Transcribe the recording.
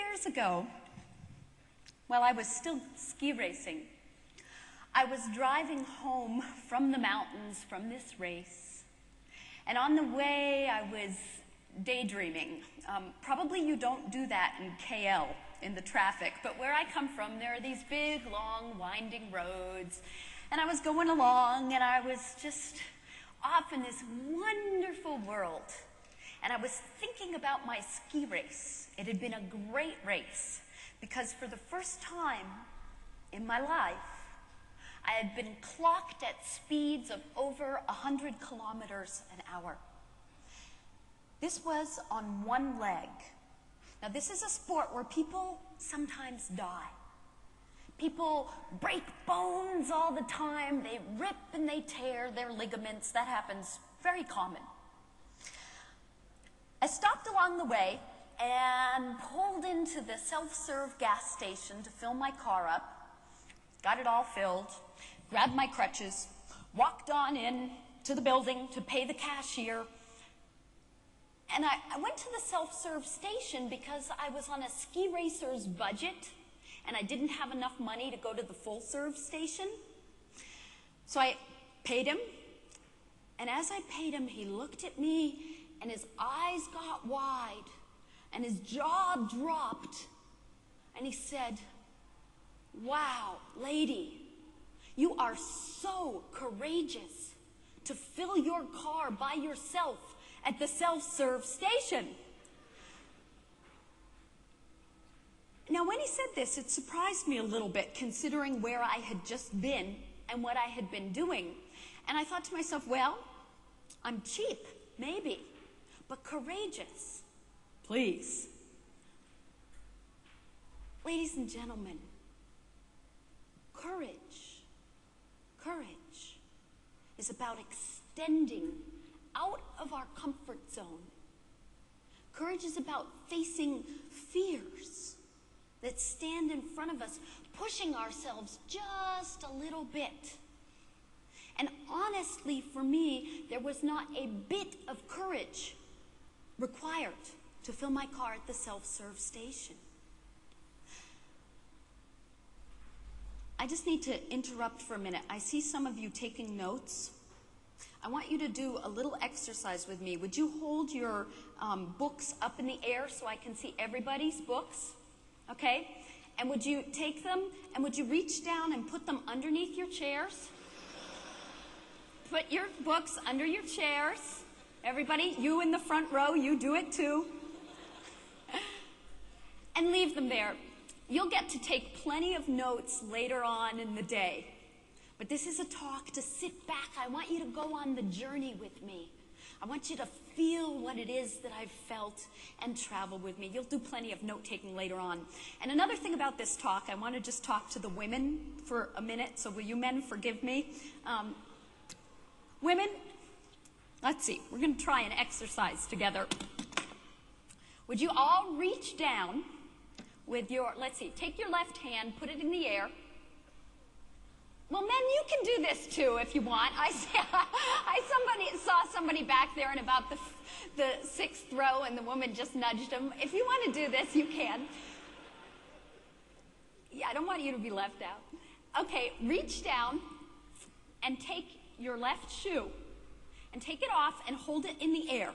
years ago, while I was still ski racing, I was driving home from the mountains from this race, and on the way I was daydreaming. Probably you don't do that in KL in the traffic, but where I come from there are these big, long, winding roads, and I was going along and I was just off in this wonderful world, and I was thinking about my ski race. It had been a great race because for the first time in my life, I had been clocked at speeds of over 100 kilometers an hour. This was on one leg. Now, this is a sport where people sometimes die. People break bones all the time. They rip and they tear their ligaments. That happens, very common. I stopped along the way and pulled into the self-serve gas station to fill my car up. Got it all filled, grabbed my crutches, walked on in to the building to pay the cashier. And I went to the self-serve station because I was on a ski racer's budget and I didn't have enough money to go to the full-serve station. So I paid him, and as I paid him, he looked at me and his eyes got wide and his jaw dropped and he said, "Wow, lady, you are so courageous to fill your car by yourself at the self-serve station." Now, when he said this, it surprised me a little bit, considering where I had just been and what I had been doing. And I thought to myself, well, I'm cheap, maybe, but courageous, please. Ladies and gentlemen, courage is about extending out of our comfort zone. Courage is about facing fears that stand in front of us, pushing ourselves just a little bit. And honestly, for me, there was not a bit of courage required to fill my car at the self-serve station. I just need to interrupt for a minute. I see some of you taking notes. I want you to do a little exercise with me. Would you hold your books up in the air so I can see everybody's books? Okay? And would you take them and would you reach down and put them underneath your chairs? Put your books under your chairs. Everybody, you in the front row, you do it too. And leave them there. You'll get to take plenty of notes later on in the day. But this is a talk to sit back. I want you to go on the journey with me. I want you to feel what it is that I've felt and travel with me. You'll do plenty of note-taking later on. And another thing about this talk, I want to just talk to the women for a minute. So will you men forgive me? Women, let's see. We're going to try an exercise together. Would you all reach down with your, let's see, take your left hand, put it in the air. Well, men, you can do this too if you want. I saw somebody back there in about the sixth row, and the woman just nudged him. If you want to do this, you can. Yeah, I don't want you to be left out. Okay, reach down and take your left shoe and take it off and hold it in the air.